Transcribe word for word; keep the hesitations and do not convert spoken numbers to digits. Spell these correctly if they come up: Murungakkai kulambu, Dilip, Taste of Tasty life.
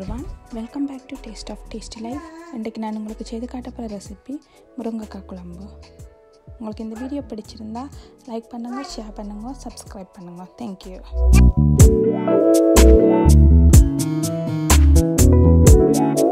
everyone, welcome back to Taste of Tasty life. இன்றைக்கு நான் உங்களுக்கு செய்து காட்டப்போகிற ரெசிபி முருங்கைக்காய் குழம்பு. உங்களுக்கு இந்த வீடியோ பிடிச்சிருந்தா லைக் பண்ணுங்க, ஷேர் பண்ணுங்க, சப்ஸ்கிரைப் பண்ணுங்க. Thank you. Thank you.